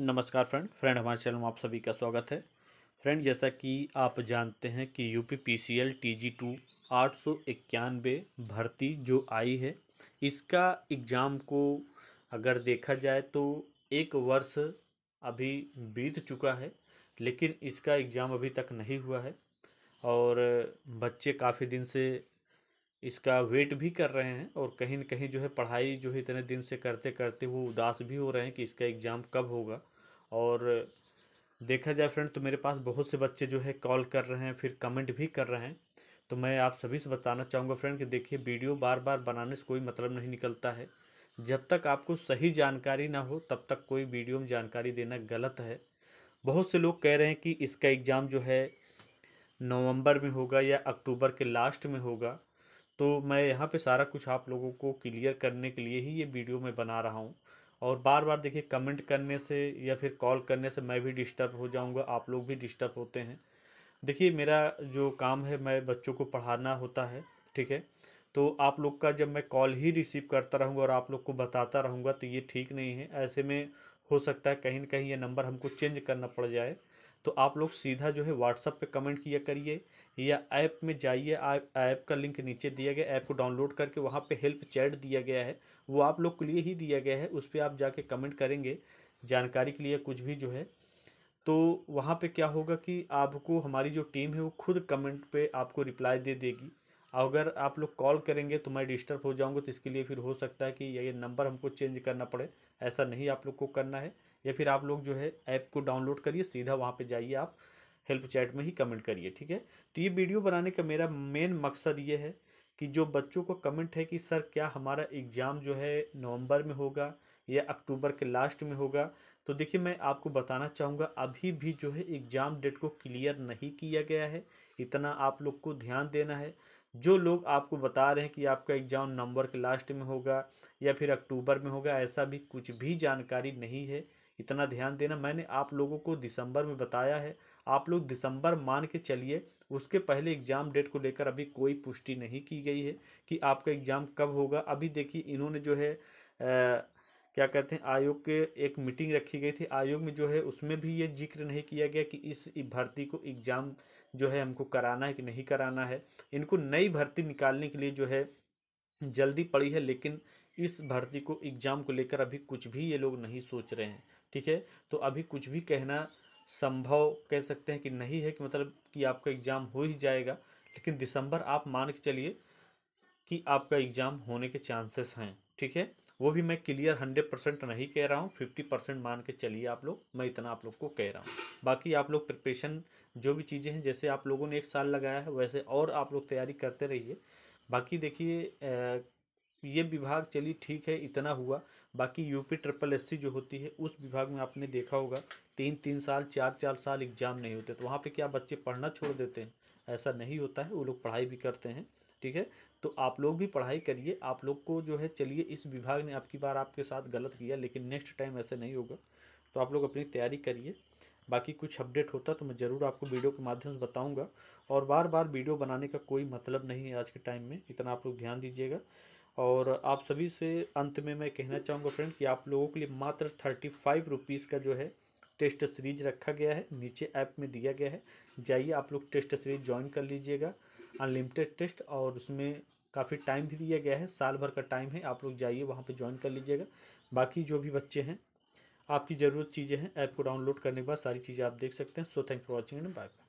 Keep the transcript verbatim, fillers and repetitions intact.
नमस्कार friend friend हमारे channel में आप सभी का स्वागत है। फ्रेंड जैसा कि आप जानते हैं कि यूपीपीसीएल टीजी टू आठ सौ इक्यानवे भर्ती जो आई है, इसका एग्ज़ाम को अगर देखा जाए तो एक वर्ष अभी बीत चुका है, लेकिन इसका एग्ज़ाम अभी तक नहीं हुआ है और बच्चे काफ़ी दिन से इसका वेट भी कर रहे हैं और कहीं न कहीं जो है पढ़ाई जो है इतने दिन से करते करते वो उदास भी हो रहे हैं कि इसका एग्ज़ाम कब होगा। और देखा जाए फ्रेंड तो मेरे पास बहुत से बच्चे जो है कॉल कर रहे हैं, फिर कमेंट भी कर रहे हैं, तो मैं आप सभी से बताना चाहूँगा फ्रेंड कि देखिए, वीडियो बार बार बनाने से कोई मतलब नहीं निकलता है। जब तक आपको सही जानकारी ना हो तब तक कोई वीडियो में जानकारी देना गलत है। बहुत से लोग कह रहे हैं कि इसका एग्ज़ाम जो है नवम्बर में होगा या अक्टूबर के लास्ट में होगा, तो मैं यहाँ पे सारा कुछ आप लोगों को क्लियर करने के लिए ही ये वीडियो मैं बना रहा हूँ। और बार बार देखिए कमेंट करने से या फिर कॉल करने से मैं भी डिस्टर्ब हो जाऊँगा, आप लोग भी डिस्टर्ब होते हैं। देखिए मेरा जो काम है, मैं बच्चों को पढ़ाना होता है, ठीक है। तो आप लोग का जब मैं कॉल ही रिसीव करता रहूँगा और आप लोग को बताता रहूँगा तो ये ठीक नहीं है। ऐसे में हो सकता है कहीं ना कहीं ये नंबर हमको चेंज करना पड़ जाए, तो आप लोग सीधा जो है व्हाट्सअप पे कमेंट किया करिए या ऐप में जाइए, ऐप का लिंक नीचे दिया गया, ऐप को डाउनलोड करके वहाँ पे हेल्प चैट दिया गया है, वो आप लोग के लिए ही दिया गया है, उस पर आप जाके कमेंट करेंगे जानकारी के लिए कुछ भी जो है। तो वहाँ पे क्या होगा कि आपको हमारी जो टीम है वो खुद कमेंट पे आपको रिप्लाई दे देगी। अगर आप लोग कॉल करेंगे तो मैं डिस्टर्ब हो जाऊँगा, तो इसके लिए फिर हो सकता है कि ये नंबर हमको चेंज करना पड़े। ऐसा नहीं आप लोग को करना है, या फिर आप लोग जो है ऐप को डाउनलोड करिए, सीधा वहाँ पे जाइए, आप हेल्प चैट में ही कमेंट करिए, ठीक है। तो ये वीडियो बनाने का मेरा मेन मकसद ये है कि जो बच्चों को कमेंट है कि सर क्या हमारा एग्ज़ाम जो है नवंबर में होगा या अक्टूबर के लास्ट में होगा, तो देखिए मैं आपको बताना चाहूँगा अभी भी जो है एग्ज़ाम डेट को क्लियर नहीं किया गया है, इतना आप लोग को ध्यान देना है। जो लोग आपको बता रहे हैं कि आपका एग्ज़ाम नवंबर के लास्ट में होगा या फिर अक्टूबर में होगा, ऐसा भी कुछ भी जानकारी नहीं है, इतना ध्यान देना। मैंने आप लोगों को दिसंबर में बताया है, आप लोग दिसंबर मान के चलिए। उसके पहले एग्ज़ाम डेट को लेकर अभी कोई पुष्टि नहीं की गई है कि आपका एग्ज़ाम कब होगा। अभी देखिए इन्होंने जो है आ, क्या कहते हैं, आयोग के एक मीटिंग रखी गई थी, आयोग में जो है उसमें भी ये जिक्र नहीं किया गया कि इस भर्ती को एग्ज़ाम जो है हमको कराना है कि नहीं कराना है। इनको नई भर्ती निकालने के लिए जो है जल्दी पड़ी है, लेकिन इस भर्ती को एग्ज़ाम को लेकर अभी कुछ भी ये लोग नहीं सोच रहे हैं, ठीक है। तो अभी कुछ भी कहना संभव कह सकते हैं कि नहीं है कि मतलब कि आपका एग्ज़ाम हो ही जाएगा, लेकिन दिसंबर आप मान के चलिए कि आपका एग्ज़ाम होने के चांसेस हैं, ठीक है। वो भी मैं क्लियर हंड्रेड परसेंट नहीं कह रहा हूँ, फिफ्टी परसेंट मान के चलिए आप लोग, मैं इतना आप लोग को कह रहा हूँ। बाकी आप लोग प्रिपरेशन जो भी चीज़ें हैं, जैसे आप लोगों ने एक साल लगाया है वैसे और आप लोग तैयारी करते रहिए। बाकी देखिए ये विभाग चलिए ठीक है, इतना हुआ। बाकी यूपी ट्रिपल एस सी जो होती है उस विभाग में आपने देखा होगा तीन तीन साल चार चार साल एग्ज़ाम नहीं होते, तो वहाँ पे क्या बच्चे पढ़ना छोड़ देते हैं, ऐसा नहीं होता है, वो लोग पढ़ाई भी करते हैं, ठीक है। तो आप लोग भी पढ़ाई करिए, आप लोग को जो है चलिए इस विभाग ने आपकी बार आपके साथ गलत किया, लेकिन नेक्स्ट टाइम ऐसे नहीं होगा, तो आप लोग अपनी तैयारी करिए। बाकी कुछ अपडेट होता तो मैं ज़रूर आपको वीडियो के माध्यम से बताऊँगा, और बार बार वीडियो बनाने का कोई मतलब नहीं है आज के टाइम में, इतना आप लोग ध्यान दीजिएगा। और आप सभी से अंत में मैं कहना चाहूँगा फ्रेंड कि आप लोगों के लिए मात्र थर्टी फाइव रुपीज़ का जो है टेस्ट सीरीज रखा गया है, नीचे ऐप में दिया गया है, जाइए आप लोग टेस्ट सीरीज ज्वाइन कर लीजिएगा, अनलिमिटेड टेस्ट, और उसमें काफ़ी टाइम भी दिया गया है, साल भर का टाइम है, आप लोग जाइए वहाँ पे ज्वाइन कर लीजिएगा। बाकी जो भी बच्चे हैं आपकी ज़रूरत चीज़ें हैं, ऐप को डाउनलोड करने के बाद सारी चीज़ें आप देख सकते हैं। So thank for watching and bye bye.